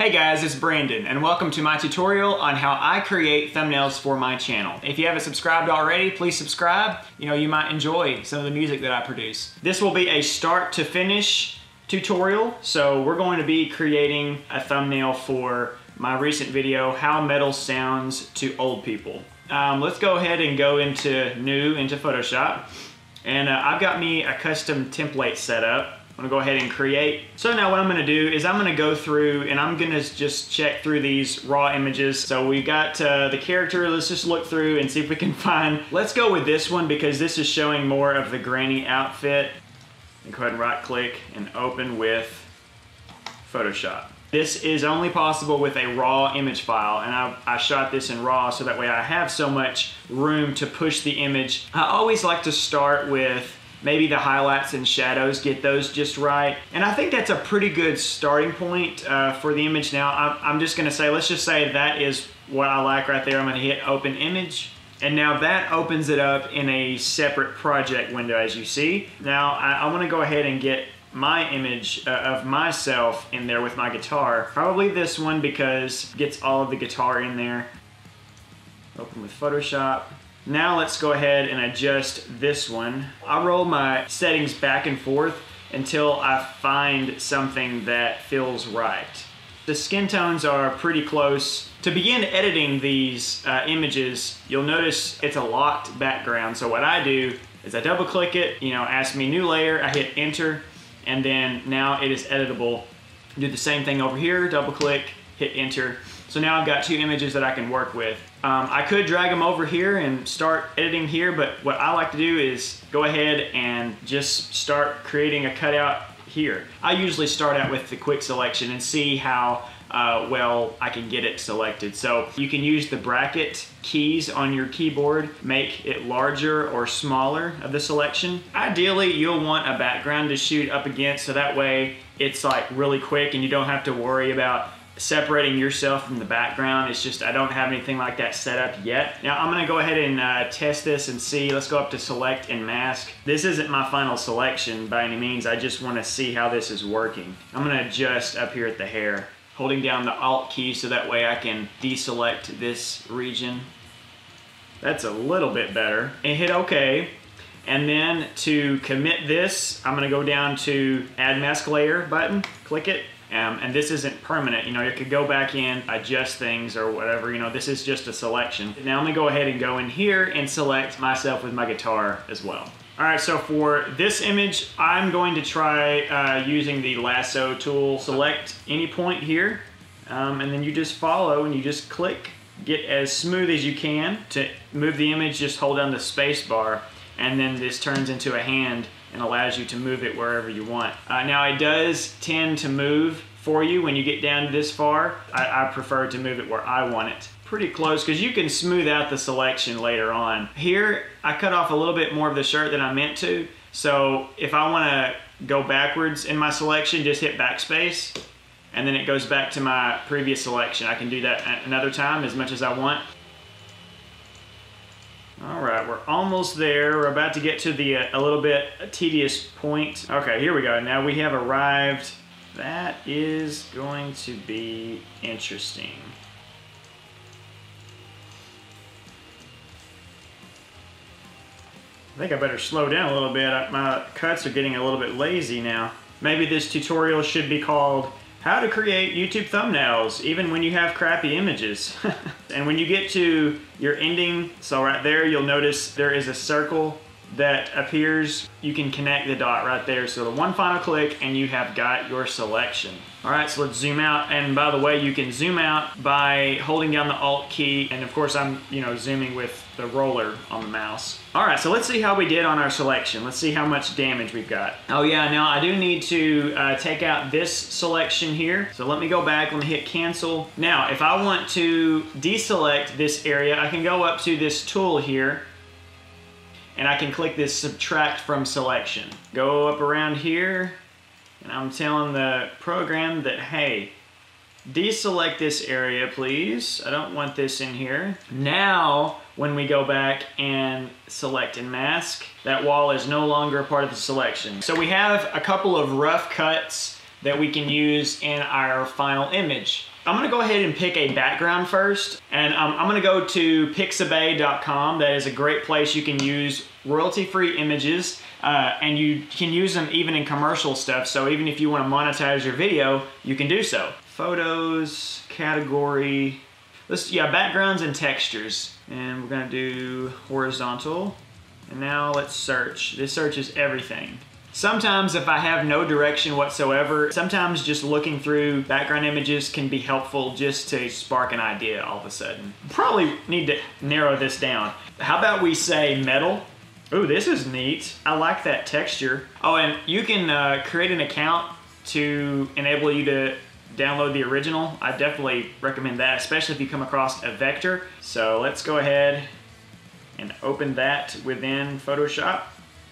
Hey guys, it's Brandon and welcome to my tutorial on how I create thumbnails for my channel. If you haven't subscribed already, please subscribe. You know, you might enjoy some of the music that I produce. This will be a start to finish tutorial. So we're going to be creating a thumbnail for my recent video, How Metal Sounds to Old People. Let's go ahead and go into Photoshop. And I've got me a custom template set up. I'm gonna go ahead and create. So now what I'm gonna do is I'm gonna go through and I'm gonna just check through these raw images. So we got the character, let's just look through and see if we can find. Let's go with this one because this is showing more of the granny outfit. And go ahead and right click and open with Photoshop. This is only possible with a RAW image file, and I shot this in RAW so that way I have so much room to push the image. I always like to start with maybe the highlights and shadows, get those just right. And I think that's a pretty good starting point for the image. Now, I'm just gonna say, let's just say that is what I like right there. I'm gonna hit open image. And now that opens it up in a separate project window, as you see. Now, I wanna go ahead and get my image of myself in there with my guitar. Probably this one because it gets all of the guitar in there. Open with Photoshop. Now let's go ahead and adjust this one. I'll roll my settings back and forth until I find something that feels right. The skin tones are pretty close. To begin editing these images, you'll notice it's a locked background. So what I do is I double click it, you know, ask me new layer, I hit enter, and then now it is editable. Do the same thing over here, double click, hit enter. So now I've got two images that I can work with. I could drag them over here and start editing here, but what I like to do is go ahead and just start creating a cutout here. I usually start out with the quick selection and see how well I can get it selected. So you can use the bracket keys on your keyboard, make it larger or smaller of the selection. Ideally, you'll want a background to shoot up against so that way it's like really quick and you don't have to worry about separating yourself from the background. It's just I don't have anything like that set up yet. Now I'm gonna go ahead and test this and see. Let's go up to select and mask. This isn't my final selection by any means. I just wanna see how this is working. I'm gonna adjust up here at the hair, holding down the Alt key so that way I can deselect this region. That's a little bit better. And hit OK. And then to commit this, I'm gonna go down to Add Mask Layer button, click it. And this isn't permanent, you know, you could go back in, adjust things or whatever, you know, this is just a selection. Now I'm gonna go ahead and go in here and select myself with my guitar as well. All right, so for this image, I'm going to try using the lasso tool. Select any point here, and then you just follow and you just click. Get as smooth as you can. To move the image, just hold down the space bar, and then this turns into a hand and allows you to move it wherever you want. Now it does tend to move for you when you get down this far. I prefer to move it where I want it. Pretty close, because you can smooth out the selection later on. Here, I cut off a little bit more of the shirt than I meant to. So if I wanna go backwards in my selection, just hit backspace, and then it goes back to my previous selection. I can do that another time as much as I want. All right, we're almost there. We're about to get to the a little bit tedious point. Okay, here we go. Now we have arrived. That is going to be interesting. I think I better slow down a little bit. My cuts are getting a little bit lazy now. Maybe this tutorial should be called How to Create YouTube Thumbnails Even When You Have Crappy Images. And when you get to your ending, so right there you'll notice there is a circle that appears. You can connect the dot right there. So the one final click and you have got your selection. All right, so let's zoom out. And by the way, you can zoom out by holding down the Alt key. And of course I'm, you know, zooming with the roller on the mouse. All right, so let's see how we did on our selection. Let's see how much damage we've got. Oh yeah, now I do need to take out this selection here. So let me go back, let me hit cancel. Now, if I want to deselect this area, I can go up to this tool here and I can click this subtract from selection. Go up around here, and I'm telling the program that, hey, deselect this area, please. I don't want this in here. Now, when we go back and select and mask, that wall is no longer a part of the selection. So we have a couple of rough cuts that we can use in our final image. I'm gonna go ahead and pick a background first, and I'm gonna go to pixabay.com. That is a great place you can use royalty-free images, and you can use them even in commercial stuff, so even if you wanna monetize your video, you can do so. Photos, category, backgrounds and textures. And we're gonna do horizontal, and now let's search. This searches everything. Sometimes if I have no direction whatsoever, sometimes just looking through background images can be helpful just to spark an idea all of a sudden. Probably need to narrow this down. How about we say metal? Ooh, this is neat. I like that texture. Oh, and you can create an account to enable you to download the original. I definitely recommend that, especially if you come across a vector. So let's go ahead and open that within Photoshop.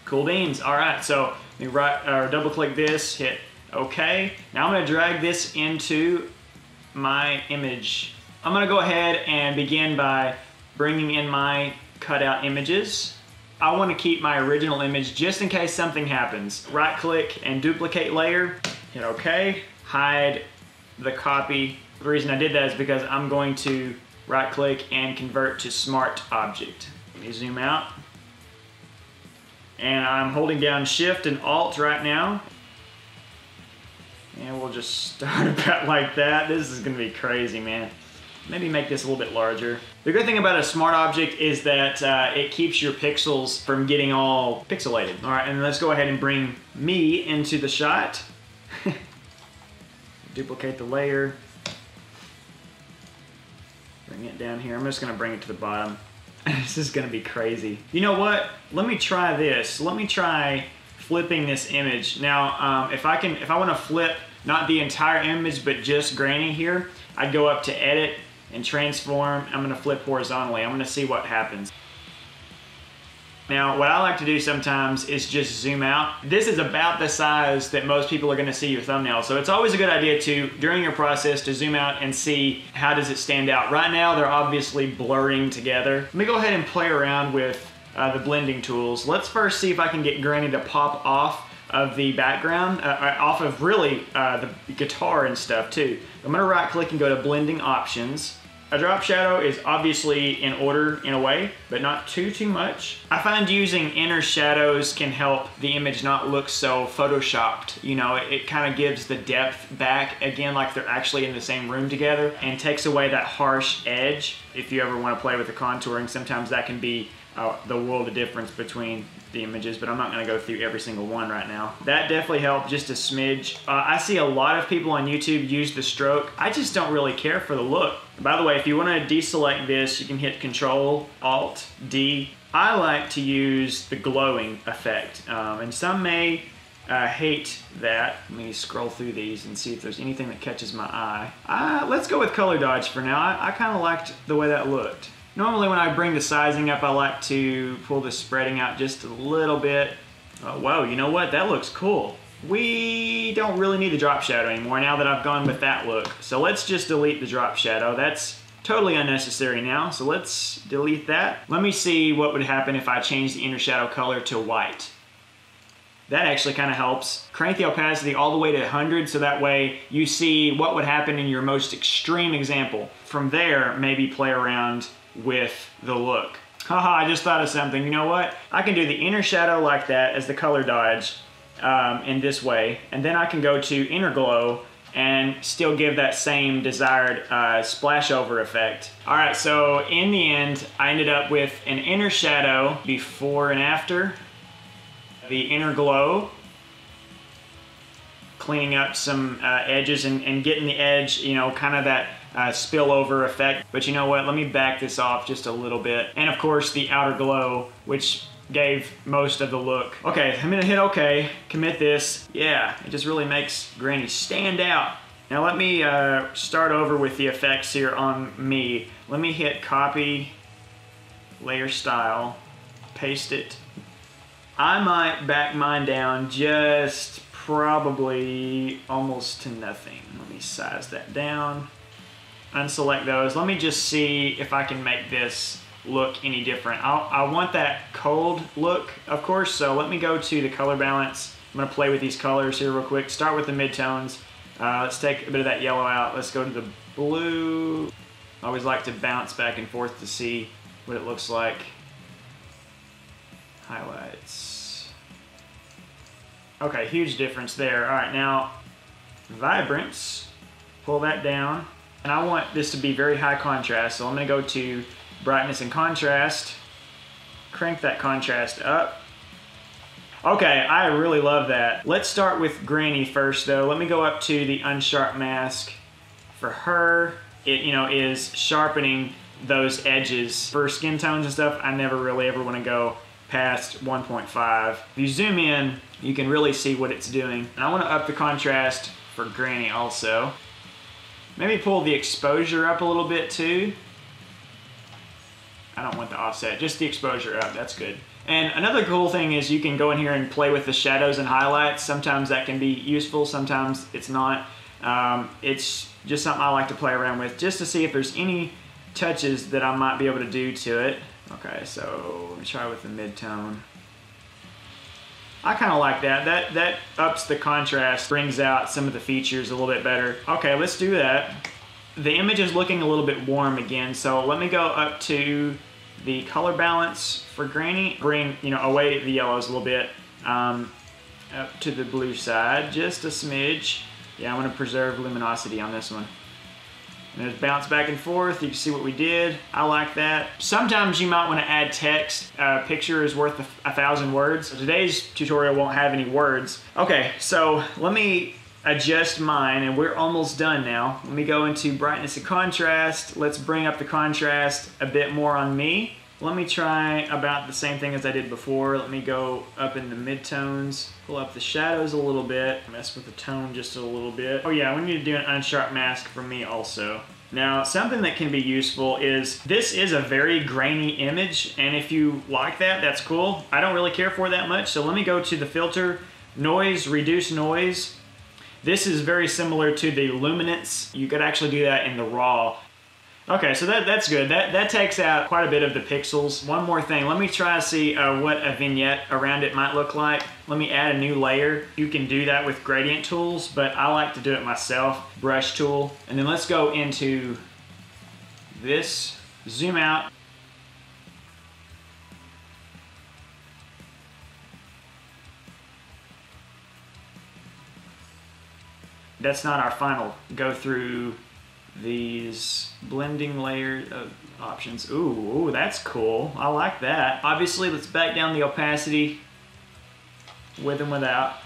Cool beans. All right, so let me double click this, hit OK. Now I'm going to drag this into my image. I'm going to go ahead and begin by bringing in my cutout images. I want to keep my original image just in case something happens. Right click and duplicate layer, hit OK, hide the copy. The reason I did that is because I'm going to right click and convert to smart object. Let me zoom out. And I'm holding down Shift and Alt right now. And we'll just start about like that. This is gonna be crazy, man. Maybe make this a little bit larger. The good thing about a smart object is that it keeps your pixels from getting all pixelated. All right, and let's go ahead and bring me into the shot. Duplicate the layer. Bring it down here. I'm just gonna bring it to the bottom. This is gonna be crazy. You know what? Let me try this. Let me try flipping this image. Now, if I wanna flip not the entire image, but just Granny here, I'd go up to Edit and Transform. I'm gonna flip horizontally. I'm gonna see what happens. Now, what I like to do sometimes is just zoom out. This is about the size that most people are gonna see your thumbnail. So it's always a good idea to, during your process, to zoom out and see how does it stand out. Right now, they're obviously blurring together. Let me go ahead and play around with the blending tools. Let's first see if I can get Granny to pop off of the background, off of really the guitar and stuff too. I'm gonna right click and go to blending options. A drop shadow is obviously in order in a way, but not too much. I find using inner shadows can help the image not look so photoshopped. You know, it kind of gives the depth back again, like they're actually in the same room together, and takes away that harsh edge. If you ever want to play with the contouring, sometimes that can be the world of difference between the images, but I'm not gonna go through every single one right now. That definitely helped, just a smidge. I see a lot of people on YouTube use the stroke. I just don't really care for the look. By the way, if you wanna deselect this, you can hit Control, Alt, D. I like to use the glowing effect, and some may hate that. Let me scroll through these and see if there's anything that catches my eye. Let's go with Color Dodge for now. I kinda liked the way that looked. Normally when I bring the sizing up, I like to pull the spreading out just a little bit. Oh, whoa, you know what? That looks cool. We don't really need the drop shadow anymore now that I've gone with that look. So let's just delete the drop shadow. That's totally unnecessary now, so let's delete that. Let me see what would happen if I change the inner shadow color to white. That actually kind of helps. Crank the opacity all the way to 100 so that way you see what would happen in your most extreme example. From there, maybe play around with the look. Haha, I just thought of something. You know what? I can do the inner shadow like that as the color dodge in this way, and then I can go to inner glow and still give that same desired splash over effect. All right, so in the end, I ended up with an inner shadow before and after, the inner glow, cleaning up some edges and getting the edge, you know, kind of that spillover effect. But you know what, let me back this off just a little bit. And of course the outer glow, which gave most of the look. Okay, I'm gonna hit OK, commit this. Yeah, it just really makes Granny stand out. Now let me start over with the effects here on me. Let me hit copy, layer style, paste it. I might back mine down just probably almost to nothing. Let me size that down. Unselect those. Let me just see if I can make this look any different. I want that cold look, of course, so let me go to the color balance I'm going to play with these colors here real quick. Start with the midtones. Let's take a bit of that yellow out. Let's go to the blue. I always like to bounce back and forth to see what it looks like. Highlights. Okay, huge difference there. All right, now vibrance. Pull that down. And I want this to be very high contrast, so I'm going to go to brightness and contrast. Crank that contrast up. Okay, I really love that. Let's start with Granny first, though. Let me go up to the Unsharp Mask for her. It, you know, is sharpening those edges. For skin tones and stuff, I never really ever want to go past 1.5. If you zoom in, you can really see what it's doing. And I want to up the contrast for Granny also. Maybe pull the exposure up a little bit too. I don't want the offset, just the exposure up, that's good. And another cool thing is you can go in here and play with the shadows and highlights. Sometimes that can be useful, sometimes it's not. It's just something I like to play around with just to see if there's any touches that I might be able to do to it. Okay, so let me try with the mid-tone. I kind of like that. That ups the contrast, brings out some of the features a little bit better. Okay, let's do that. The image is looking a little bit warm again, so let me go up to the color balance for Granny. Bring, you know, away the yellows a little bit, up to the blue side, just a smidge. Yeah, I want to preserve luminosity on this one. And just bounce back and forth. You can see what we did. I like that. Sometimes you might want to add text. A picture is worth a thousand words. So today's tutorial won't have any words. Okay, so let me adjust mine, and we're almost done now. Let me go into brightness and contrast. Let's bring up the contrast a bit more on me. Let me try about the same thing as I did before. Let me go up in the midtones, pull up the shadows a little bit, mess with the tone just a little bit. Oh yeah, we need to do an Unsharp Mask for me also. Now, something that can be useful is, this is a very grainy image, and if you like that, that's cool. I don't really care for that much, so let me go to the filter, noise, reduce noise. This is very similar to the luminance. You could actually do that in the RAW. Okay, so that's good. That takes out quite a bit of the pixels. One more thing. Let me try to see what a vignette around it might look like. Let me add a new layer. You can do that with gradient tools, but I like to do it myself. Brush tool. And then let's go into this. Zoom out. That's not our final go through. These blending layer options. Ooh, that's cool. I like that. Obviously, let's back down the opacity with and without.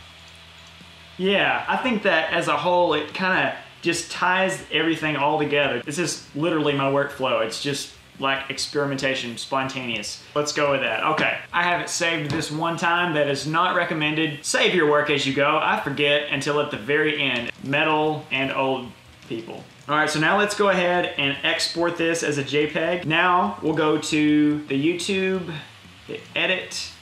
Yeah, I think that as a whole, it kind of just ties everything all together. This is literally my workflow. It's just like experimentation, spontaneous. Let's go with that. Okay, I have it saved this one time. That is not recommended. Save your work as you go. I forget until at the very end. Metal and old people. All right, so now let's go ahead and export this as a JPEG. Now we'll go to the YouTube, hit edit,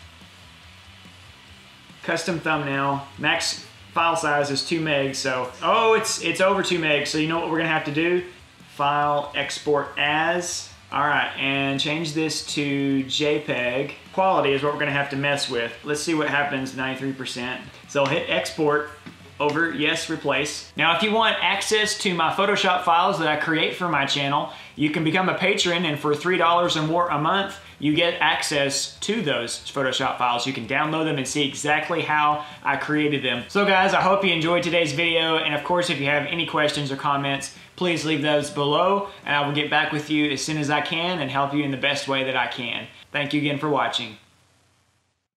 custom thumbnail, max file size is 2 MB, so, oh, it's over 2 MB, so you know what we're gonna have to do? File, export as, all right, and change this to JPEG. Quality is what we're gonna have to mess with. Let's see what happens, 93%. So hit export. Over, yes, replace. Now, if you want access to my Photoshop files that I create for my channel, you can become a patron, and for $3 or more a month, you get access to those Photoshop files. You can download them and see exactly how I created them. So guys, I hope you enjoyed today's video, and of course, if you have any questions or comments, please leave those below, and I will get back with you as soon as I can and help you in the best way that I can. Thank you again for watching.